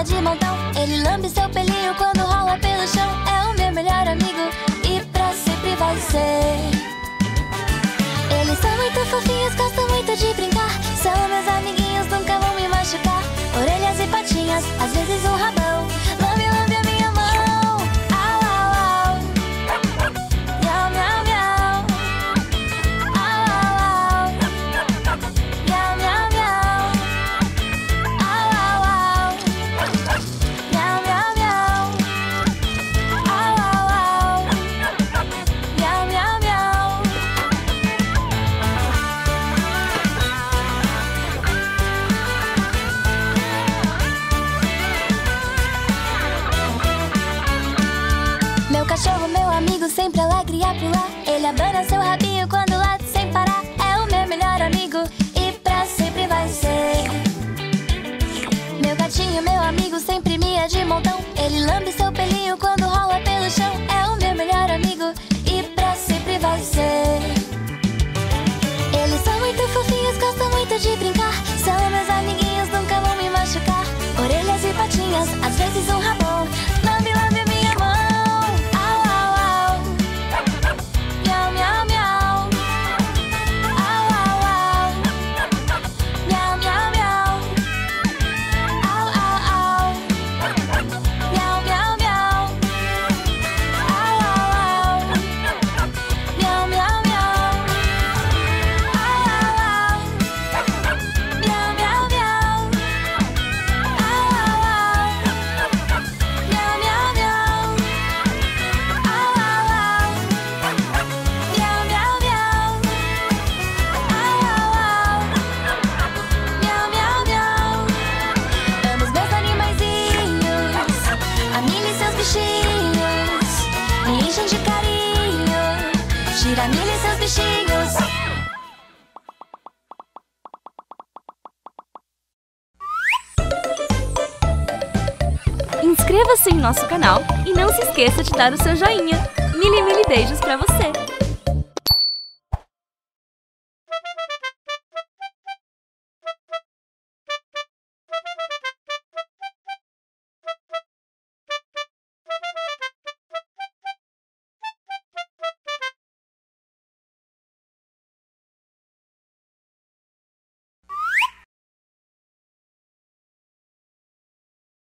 rola de montão. Ele lambe seu pelinho quando rola pelo chão. É o meu melhor amigo e pra sempre vai ser. Eles são muito fofinhos, gostam muito de brincar. São meus amiguinhos, nunca vão me machucar. Orelhas e patinhas, às vezes um rabão. Lambe, lambe a minha mão. Au, au, au. Miau, miau, miau. Au, au, au. Miau, miau, miau. Au, au, au. Miau, miau, miau. Au, au, au. Miau, miau, miau. Meu cachorro, meu amigo, sempre alegre a pular. Ele abana seu rabinho quando late sem parar. É o meu melhor amigo e pra sempre vai ser. Meu gatinho, meu amigo, sempre mia de montão. Ele lambe seu pelinho quando rola pelo chão. É o meu melhor amigo e pra sempre vai ser. Eles são muito fofinhos, gostam muito de brincar. São meus amiguinhos, nunca vão me machucar. Orelhas e patinhas, às vezes um rabão. Lambe, lambe minha mão. Miau, miau, miau. Au, au, au. Miau, miau, miau. Au, au, au. Miau, miau, miau. Au, au, au. Miau, miau, miau. Au, au, au. Miau, miau, miau. Au, au, au. Miau, miau, miau. Au, au, au. Miau, miau, miau. Au, au, au. Miau, miau, miau. Amo os meus animaizinhos. A Mila e seus bichinhos me enchem de carinho. Tira a Mila e seus bichinhos. Inscreva-se em nosso canal e não se esqueça de dar o seu joinha. Mil e mil beijos pra você!